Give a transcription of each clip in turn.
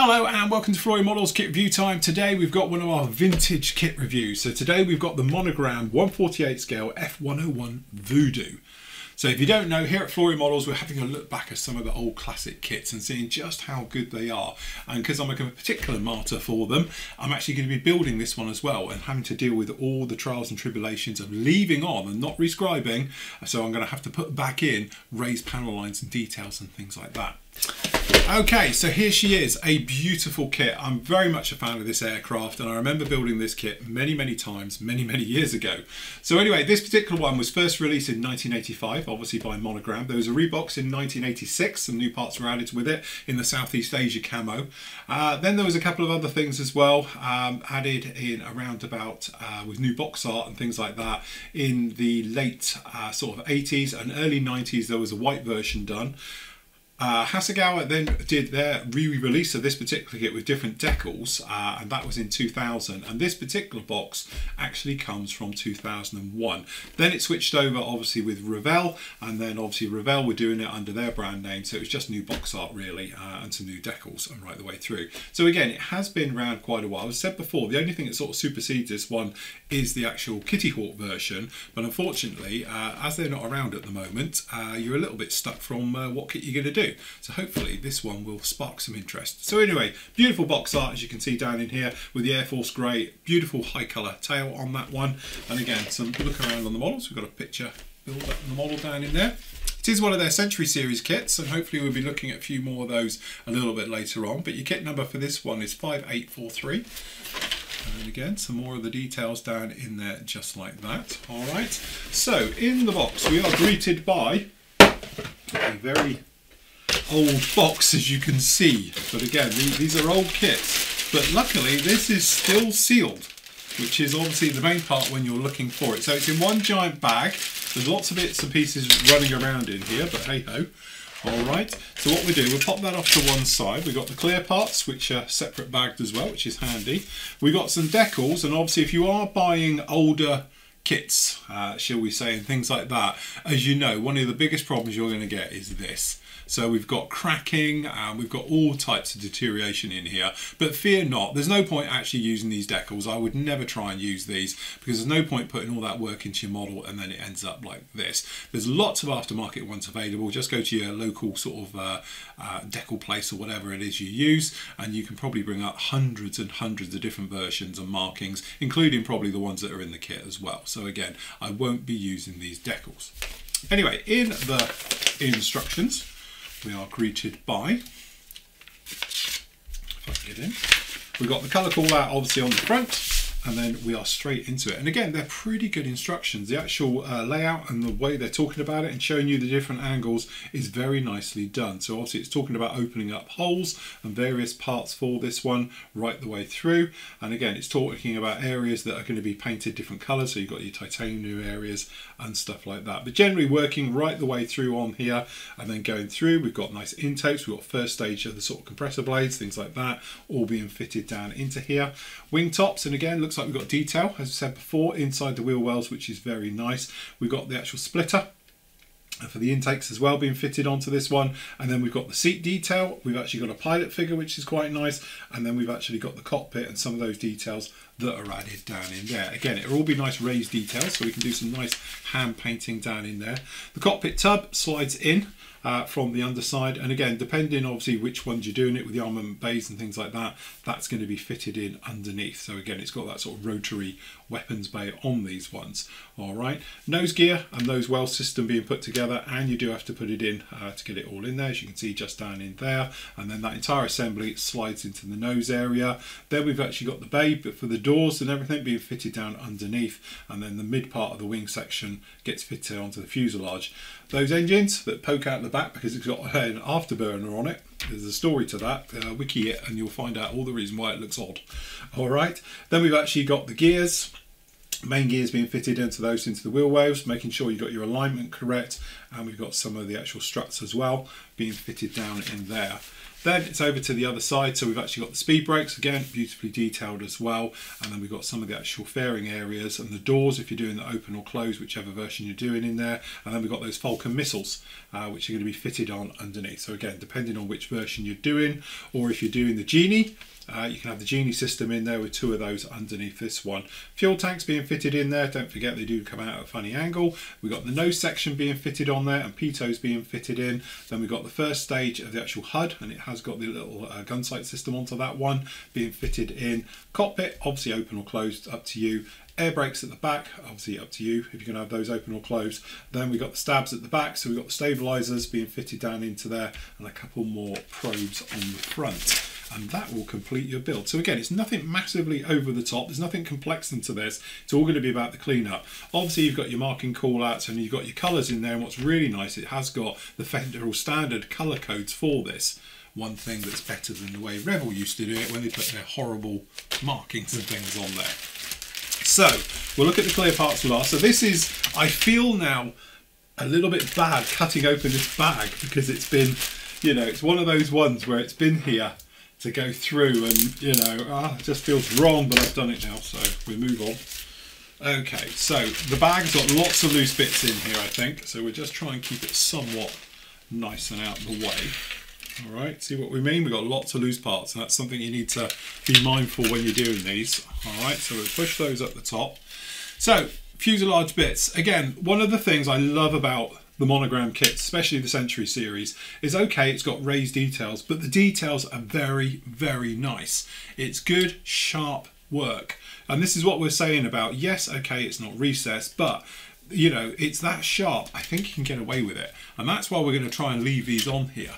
Hello and welcome to Flory Models Kit Review Time. Today we've got one of our vintage kit reviews. So today we've got the Monogram 1/48 scale F101 Voodoo. So if you don't know, here at Flory Models we're having a look back at some of the old classic kits and seeing just how good they are. And because I'm a particular martyr for them, I'm actually going to be building this one as well and having to deal with all the trials and tribulations of leaving on and not rescribing. So I'm going to have to put back in raised panel lines and details and things like that. Okay, so here she is, a beautiful kit. I'm very much a fan of this aircraft and I remember building this kit many times, many years ago. So anyway, this particular one was first released in 1985, obviously by Monogram. There was a rebox in 1986, some new parts were added with it in the Southeast Asia camo. Then there was a couple of other things as well, added in around about, with new box art and things like that. In the late sort of 80s and early 90s, there was a white version done. Hasegawa then did their re-release of this particular kit with different decals, and that was in 2000, and this particular box actually comes from 2001. Then it switched over obviously with Revell, and then obviously Revell were doing it under their brand name, so it was just new box art really, and some new decals and right the way through. So again, it has been around quite a while. As I said before, the only thing that sort of supersedes this one is the actual Kitty Hawk version, but unfortunately as they're not around at the moment, you're a little bit stuck from what kit you're going to do. So hopefully this one will spark some interest. So anyway, beautiful box art as you can see down in here with the Air Force grey, beautiful high colour tail on that one. And again, some look around on the models. We've got a picture build up on the model down in there. It is one of their Century Series kits, and hopefully we'll be looking at a few more of those a little bit later on. But your kit number for this one is 5843. And again, some more of the details down in there just like that. All right. So in the box, we are greeted by a very old box, as you can see, but again these are old kits, but luckily this is still sealed, which is obviously the main part when you're looking for it. So it's in one giant bag, there's lots of bits and pieces running around in here, but hey ho. All right, so what we do, we'll pop that off to one side. We've got the clear parts, which are separate bagged as well, which is handy. We've got some decals, and obviously if you are buying older kits, shall we say, and things like that, as you know, one of the biggest problems you're going to get is this. So we've got cracking, we've got all types of deterioration in here, but fear not, there's no point actually using these decals. I would never try and use these because there's no point putting all that work into your model and then it ends up like this. There's lots of aftermarket ones available. Just go to your local sort of decal place or whatever it is you use, and you can probably bring up hundreds and hundreds of different versions and markings, including probably the ones that are in the kit as well. So again, I won't be using these decals. Anyway, in the instructions, we are greeted by, if I can get in, we've got the colour call out obviously on the front, and then we are straight into it. And again, they're pretty good instructions. The actual layout and the way they're talking about it and showing you the different angles is very nicely done. So obviously it's talking about opening up holes and various parts for this one right the way through. And again, it's talking about areas that are going to be painted different colours. So you've got your titanium areas and stuff like that. But generally working right the way through on here and then going through. We've got nice intakes. We've got first stage of the sort of compressor blades, things like that, all being fitted down into here. Wing tops, and again, looks like we've got detail, as I said before, inside the wheel wells, which is very nice. We've got the actual splitter for the intakes as well being fitted onto this one, and then we've got the seat detail. We've actually got a pilot figure, which is quite nice, and then we've actually got the cockpit and some of those details that are added down in there. Again, it'll all be nice raised details, so we can do some nice hand painting down in there. The cockpit tub slides in from the underside, and again, depending obviously which ones you're doing it with, the armament bays and things like that, that's going to be fitted in underneath. So again, it's got that sort of rotary weapons bay on these ones. All right, nose gear and those well system being put together, and you do have to put it in to get it all in there, as you can see just down in there, and then that entire assembly slides into the nose area. Then we've actually got the bay for the doors and everything being fitted down underneath, and then the mid part of the wing section gets fitted onto the fuselage. Those engines that poke out the back because it's got an afterburner on it, there's a story to that, wiki it and you'll find out all the reason why it looks odd. All right, then we've actually got the gears, main gears being fitted into those, into the wheel wells, making sure you've got your alignment correct, and we've got some of the actual struts as well being fitted down in there. Then it's over to the other side, so we've actually got the speed brakes, again beautifully detailed as well, and then we've got some of the actual fairing areas and the doors if you're doing the open or close, whichever version you're doing in there. And then we've got those Falcon missiles which are going to be fitted on underneath. So again, depending on which version you're doing, or if you're doing the Genie, you can have the Genie system in there with two of those underneath this one. Fuel tanks being fitted in there, don't forget they do come out at a funny angle. We've got the nose section being fitted on there and pitos being fitted in. Then we've got the first stage of the actual HUD, and it has got the little gun sight system onto that one being fitted in. Cockpit, obviously open or closed, up to you. Air brakes at the back, obviously up to you if you're going to have those open or closed. Then we've got the stabs at the back, so we've got the stabilisers being fitted down into there, and a couple more probes on the front. And that will complete your build. So again, it's nothing massively over the top. There's nothing complex into this. It's all going to be about the cleanup. Obviously, you've got your marking callouts and you've got your colours in there. And what's really nice, it has got the federal standard colour codes for this. One thing that's better than the way Revell used to do it when they put their horrible markings and things on there. So we'll look at the clear parts last. So this is, I feel now a little bit bad cutting open this bag because it's been, you know, it's one of those ones where it's been here to go through and, you know, it just feels wrong, but I've done it now, so we move on. Okay, so the bag's got lots of loose bits in here, I think, so we'll just try and keep it somewhat nice and out of the way. All right, see what we mean? We've got lots of loose parts, and that's something you need to be mindful when you're doing these. All right, so we'll push those up the top. So, fuselage bits. Again, one of the things I love about the Monogram kits, especially the Century Series, is okay, it's got raised details, but the details are very, very nice. It's good, sharp work. And this is what we're saying about, yes, okay, it's not recessed, but you know, it's that sharp. I think you can get away with it. And that's why we're going to try and leave these on here.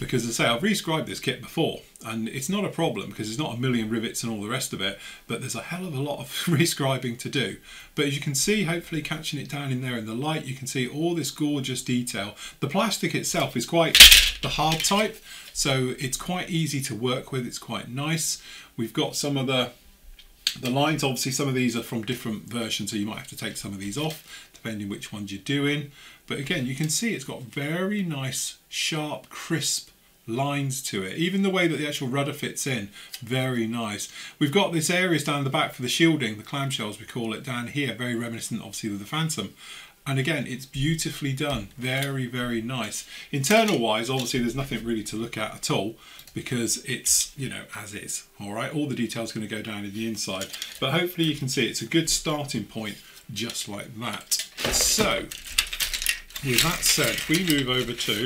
Because as I say, I've rescribed this kit before, and it's not a problem because it's not a million rivets and all the rest of it, but there's a hell of a lot of rescribing to do. But as you can see, hopefully catching it down in there in the light, you can see all this gorgeous detail. The plastic itself is quite the hard type, so it's quite easy to work with, it's quite nice. We've got some of the lines, obviously some of these are from different versions, so you might have to take some of these off, depending which ones you're doing. But again, you can see it's got very nice, sharp, crisp lines to it. Even the way that the actual rudder fits in, very nice. We've got this areas down the back for the shielding, the clamshells we call it, down here, very reminiscent obviously of the Phantom. And again, it's beautifully done, very, very nice. Internal wise, obviously there's nothing really to look at all because it's, you know, as is. All right, all the detail's going to go down in the inside, but hopefully you can see it's a good starting point just like that. So with that said, we move over to,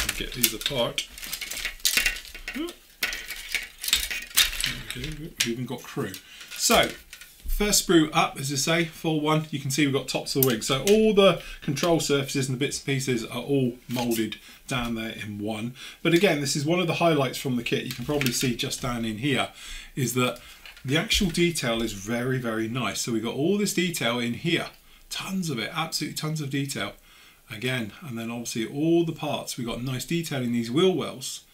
and get these apart. We've even got crew. So first sprue up, as I say, full one. You can see we've got tops of the wing. So all the control surfaces and the bits and pieces are all moulded down there in one. But again, this is one of the highlights from the kit. You can probably see just down in here is that the actual detail is very, very nice. So we've got all this detail in here. Tons of it, absolutely tons of detail. Again, and then obviously all the parts, we've got nice detail in these wheel wells.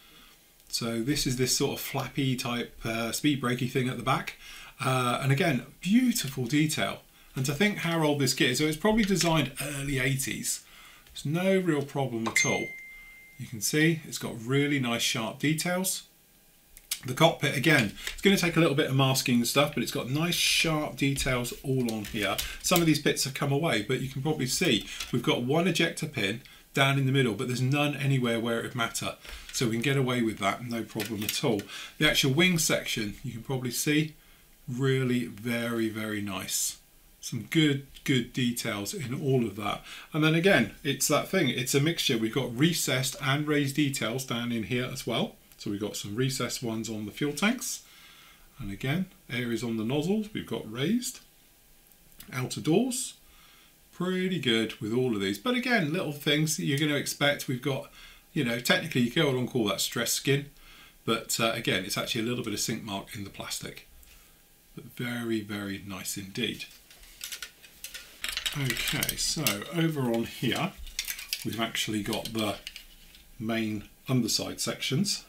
So this is this sort of flappy type speed brakey thing at the back. And again, beautiful detail. And to think how old this kit is, so it's probably designed early 80s. There's no real problem at all. You can see it's got really nice sharp details. The cockpit, again, it's going to take a little bit of masking and stuff, but it's got nice sharp details all on here. Some of these bits have come away, but you can probably see we've got one ejector pin down in the middle, but there's none anywhere where it would matter. So we can get away with that, no problem at all. The actual wing section, you can probably see, really very, very nice. Some good details in all of that. And then again, it's that thing, it's a mixture. We've got recessed and raised details down in here as well. So we've got some recessed ones on the fuel tanks, and again, areas on the nozzles we've got raised. Outer doors, pretty good with all of these. But again, little things that you're going to expect. We've got, you know, technically you can call that stress skin, but again, it's actually a little bit of sink mark in the plastic. But very, very nice indeed. Okay, so over on here, we've actually got the main underside sections.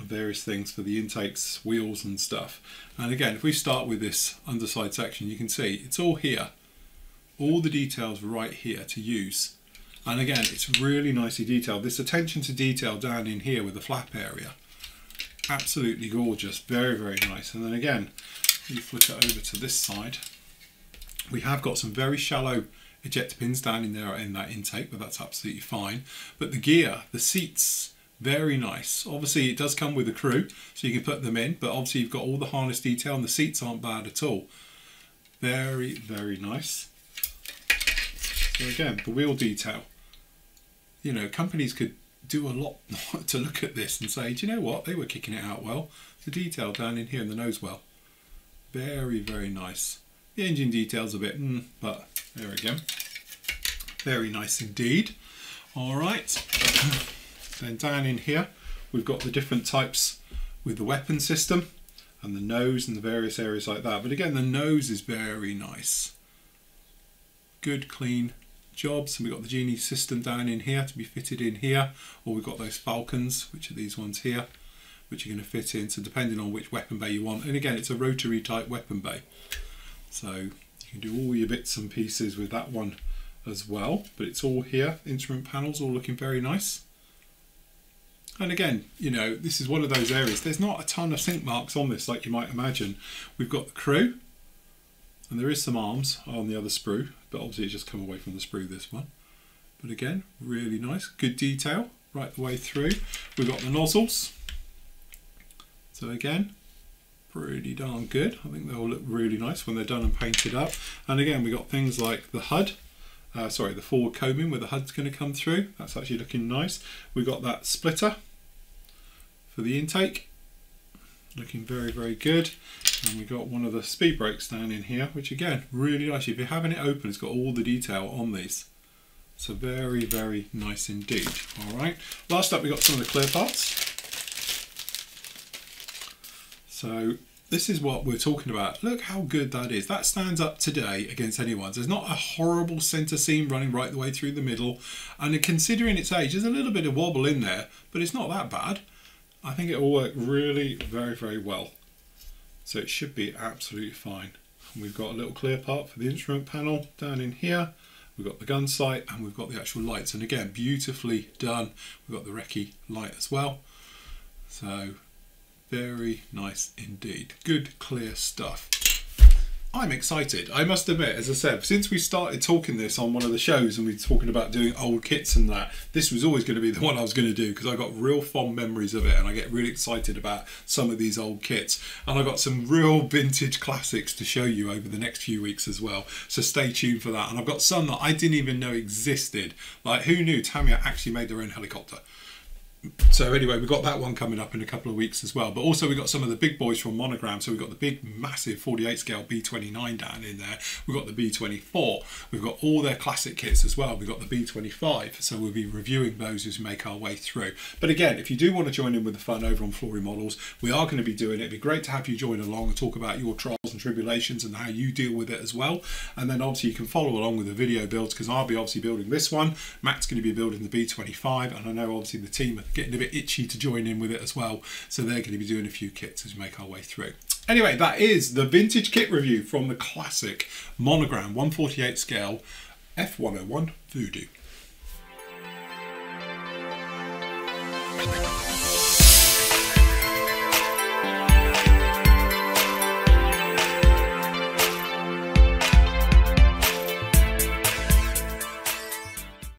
Various things for the intakes, wheels and stuff. And again, if we start with this underside section, you can see it's all here, all the details right here to use. And again, it's really nicely detailed. This attention to detail down in here with the flap area absolutely gorgeous, very, very nice. And then again, you flip it over to this side. We have got some very shallow ejector pins down in there in that intake, but that's absolutely fine. But the gear, the seats, very nice. Obviously it does come with a crew, so you can put them in, but obviously you've got all the harness detail and the seats aren't bad at all. Very, very nice. So again, the wheel detail. You know, companies could do a lot to look at this and say, do you know what, they were kicking it out well. The detail down in here in the nose well. Very, very nice. The engine detail's a bit, but there we go. Very nice indeed. All right. Then down in here, we've got the different types with the weapon system and the nose and the various areas like that. But again, the nose is very nice. Good, clean jobs. And we've got the Genie system down in here to be fitted in here. Or we've got those Falcons, which are these ones here, which are going to fit in. So depending on which weapon bay you want. And again, it's a rotary type weapon bay. So you can do all your bits and pieces with that one as well. But it's all here. Instrument panels all looking very nice. And again, you know, this is one of those areas. There's not a ton of sink marks on this like you might imagine. We've got the crew, and there is some arms on the other sprue, but obviously it's just come away from the sprue, this one. But again, really nice, good detail right the way through. We've got the nozzles. So again, pretty darn good. I think they'll look really nice when they're done and painted up. And again, we've got things like the HUD. The forward combing where the HUD's going to come through. That's actually looking nice. We've got that splitter for the intake, looking very, very good. And we've got one of the speed brakes down in here, which again, really nice. If you're having it open, it's got all the detail on these. So very, very nice indeed. All right, last up, we've got some of the clear parts. So this is what we're talking about. Look how good that is. That stands up today against anyone's. There's not a horrible center seam running right the way through the middle. And considering its age, there's a little bit of wobble in there, but it's not that bad. I think it will work really very, very well. So it should be absolutely fine. And we've got a little clear part for the instrument panel down in here. We've got the gun sight and we've got the actual lights. And again, beautifully done. We've got the recce light as well. So very nice indeed. Good, clear stuff. I'm excited, I must admit. As I said, since we started talking this on one of the shows and we were talking about doing old kits and that, this was always going to be the one I was going to do because I got real fond memories of it and I get really excited about some of these old kits. And I've got some real vintage classics to show you over the next few weeks as well. So stay tuned for that. And I've got some that I didn't even know existed. Like, who knew Tamiya actually made their own helicopter? So anyway, we've got that one coming up in a couple of weeks as well. But also we've got some of the big boys from Monogram. So we've got the big, massive 48 scale B29 down in there. We've got the B24. We've got all their classic kits as well. We've got the B25. So we'll be reviewing those as we make our way through. But again, if you do want to join in with the fun over on Flory Models, we are going to be doing it. It'd be great to have you join along and talk about your trials and tribulations and how you deal with it as well. And then obviously you can follow along with the video builds because I'll be obviously building this one. Matt's going to be building the B25. And I know obviously the team are getting a bit itchy to join in with it as well, so they're going to be doing a few kits as we make our way through. Anyway, that is the vintage kit review from the classic Monogram 1/48 scale F101 Voodoo.